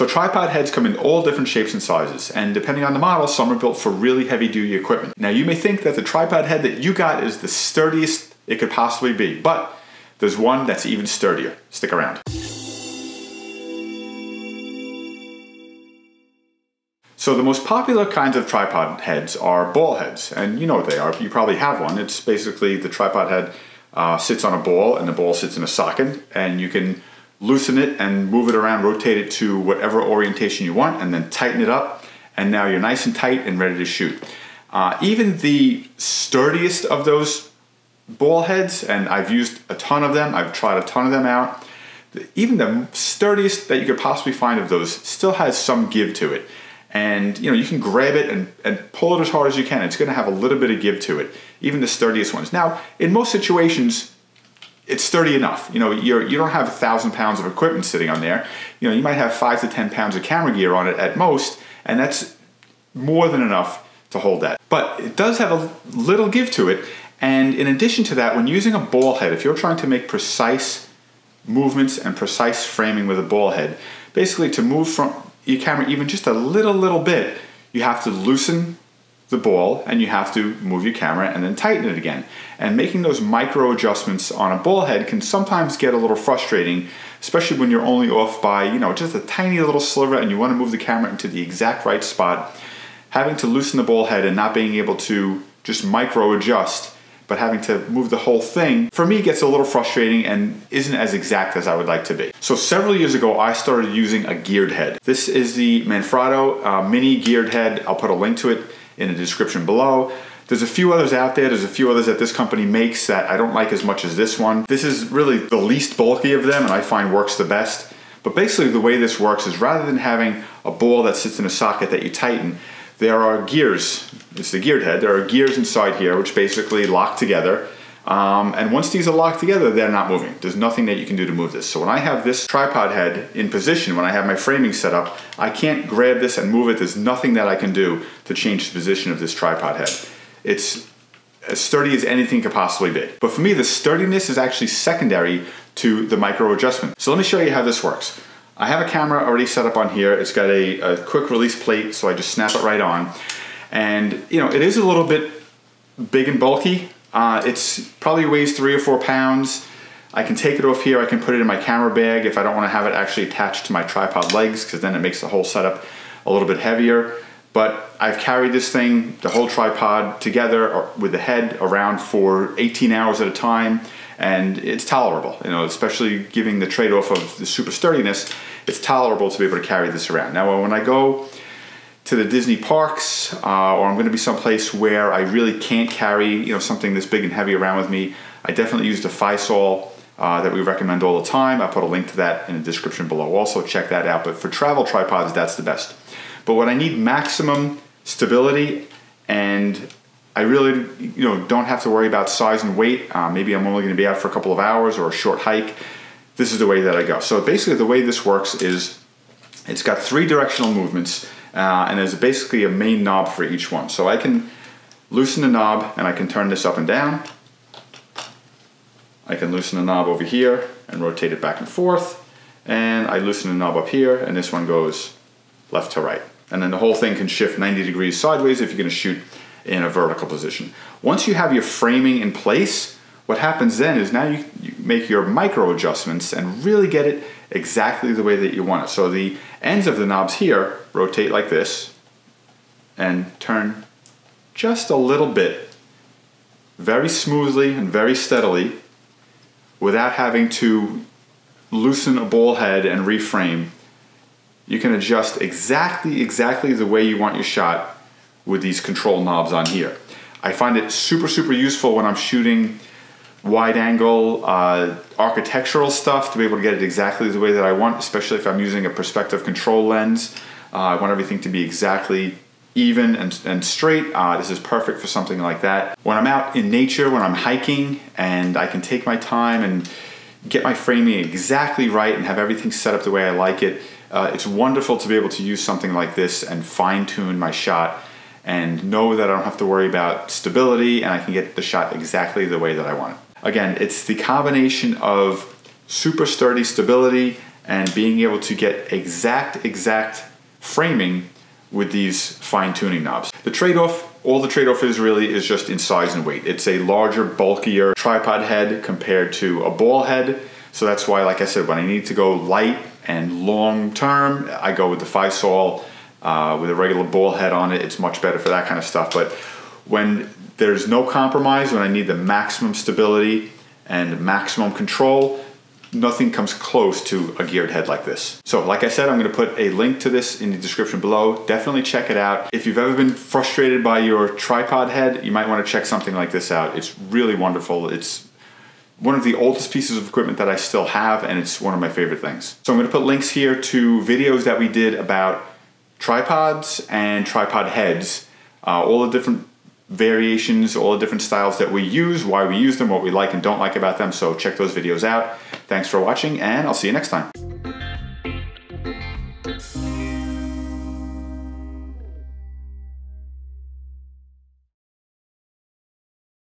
So tripod heads come in all different shapes and sizes, and depending on the model, some are built for really heavy duty equipment. Now you may think that the tripod head that you got is the sturdiest it could possibly be, but there's one that's even sturdier. Stick around. So the most popular kinds of tripod heads are ball heads, and you know what they are, you probably have one. It's basically the tripod head sits on a ball and the ball sits in a socket, and you can loosen it and move it around, rotate it to whatever orientation you want, and then tighten it up, and now you're nice and tight and ready to shoot. Even the sturdiest of those ball heads, and I've used a ton of them, I've tried a ton of them out, even the sturdiest that you could possibly find of those still has some give to it. And you know, you can grab it and pull it as hard as you can. It's gonna have a little bit of give to it, even the sturdiest ones. Now, in most situations, it's sturdy enough. You know, you don't have 1,000 pounds of equipment sitting on there. You know, you might have 5 to 10 pounds of camera gear on it at most, and that's more than enough to hold that. But it does have a little give to it, and in addition to that, when using a ball head, if you're trying to make precise movements and precise framing with a ball head, basically to move from your camera even just a little bit, you have to loosen the ball and you have to move your camera and then tighten it again. And making those micro adjustments on a ball head can sometimes get a little frustrating, especially when you're only off by, you know, just a tiny little sliver and you want to move the camera into the exact right spot. Having to loosen the ball head and not being able to just micro adjust, but having to move the whole thing, for me gets a little frustrating and isn't as exact as I would like to be. So several years ago, I started using a geared head. This is the Manfrotto mini geared head. I'll put a link to it in the description below. There's a few others out there. There's a few others that this company makes that I don't like as much as this one. This is really the least bulky of them and I find works the best. But basically the way this works is rather than having a ball that sits in a socket that you tighten, there are gears. It's the geared head. There are gears inside here which basically lock together. And once these are locked together, they're not moving. There's nothing that you can do to move this. So when I have this tripod head in position, when I have my framing set up, I can't grab this and move it. There's nothing that I can do to change the position of this tripod head. It's as sturdy as anything could possibly be. But for me, the sturdiness is actually secondary to the micro adjustment. So let me show you how this works. I have a camera already set up on here. It's got a quick release plate, so I just snap it right on. And you know, it is a little bit big and bulky. It's probably weighs 3 or 4 pounds. I can take it off here, I can put it in my camera bag if I don't want to have it actually attached to my tripod legs, because then it makes the whole setup a little bit heavier. But I've carried this thing, the whole tripod together or with the head around for 18 hours at a time, and it's tolerable, you know, especially giving the trade-off of the super sturdiness, it's tolerable to be able to carry this around. Now when I go to the Disney parks, or I'm going to be someplace where I really can't carry, you know, something this big and heavy around with me, I definitely use the Feisol that we recommend all the time. I put a link to that in the description below. Also check that out. But for travel tripods, that's the best. But when I need maximum stability and I really, you know, don't have to worry about size and weight, maybe I'm only going to be out for a couple of hours or a short hike, this is the way that I go. So basically the way this works is it's got 3 directional movements. And there's basically a main knob for each one. So I can loosen the knob and I can turn this up and down. I can loosen the knob over here and rotate it back and forth. And I loosen the knob up here and this one goes left to right. And then the whole thing can shift 90 degrees sideways if you're gonna shoot in a vertical position. Once you have your framing in place, what happens then is now you make your micro adjustments and really get it exactly the way that you want it. So the ends of the knobs here rotate like this and turn just a little bit, very smoothly and very steadily, without having to loosen a ball head and reframe. You can adjust exactly the way you want your shot with these control knobs on here. I find it super useful when I'm shooting wide angle architectural stuff to be able to get it exactly the way that I want, especially if I'm using a perspective control lens. I want everything to be exactly even and straight. This is perfect for something like that. When I'm out in nature, when I'm hiking, and I can take my time and get my framing exactly right and have everything set up the way I like it, it's wonderful to be able to use something like this and fine-tune my shot and know that I don't have to worry about stability and I can get the shot exactly the way that I want it. Again, it's the combination of super sturdy stability and being able to get exact framing with these fine tuning knobs. The trade-off, all the trade-off is really is just in size and weight. It's a larger, bulkier tripod head compared to a ball head. So that's why, like I said, when I need to go light and long term, I go with the Feisol with a regular ball head on it. It's much better for that kind of stuff. But when there's no compromise, when I need the maximum stability and maximum control, nothing comes close to a geared head like this. So like I said, I'm gonna put a link to this in the description below. Definitely check it out. If you've ever been frustrated by your tripod head, you might wanna check something like this out. It's really wonderful. It's one of the oldest pieces of equipment that I still have, and it's one of my favorite things. So I'm gonna put links here to videos that we did about tripods and tripod heads, all the different variations, all the different styles that we use, why we use them, what we like and don't like about them. So check those videos out. Thanks for watching, and I'll see you next time.